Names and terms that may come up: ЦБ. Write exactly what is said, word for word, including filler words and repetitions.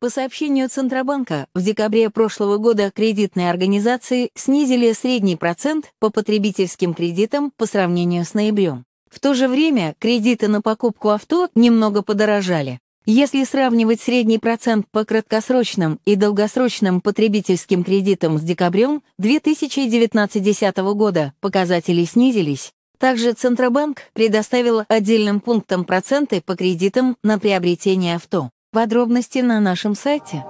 По сообщению Центробанка, в декабре прошлого года кредитные организации снизили средний процент по потребительским кредитам по сравнению с ноябрем. В то же время кредиты на покупку авто немного подорожали. Если сравнивать средний процент по краткосрочным и долгосрочным потребительским кредитам с декабрем две тысячи девятнадцатого — две тысячи десятого года, показатели снизились. Также Центробанк предоставил отдельным пунктам проценты по кредитам на приобретение авто. Подробности на нашем сайте.